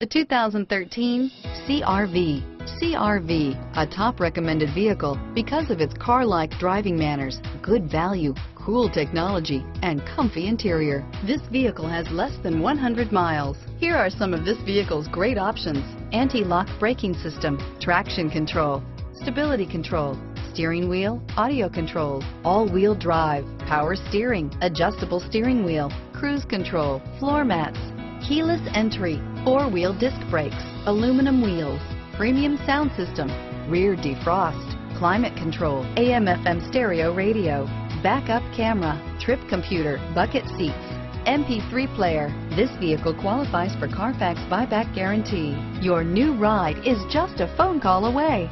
The 2013 CR-V. CR-V, a top recommended vehicle because of its car-like driving manners, good value, cool technology, and comfy interior. This vehicle has less than 100 miles. Here are some of this vehicle's great options: anti-lock braking system, traction control, stability control, steering wheel audio controls, all-wheel drive, power steering, adjustable steering wheel, cruise control, floor mats, keyless entry, four-wheel disc brakes, aluminum wheels, premium sound system, rear defrost, climate control, AM/FM stereo radio, backup camera, trip computer, bucket seats, MP3 player. This vehicle qualifies for Carfax buyback guarantee. Your new ride is just a phone call away.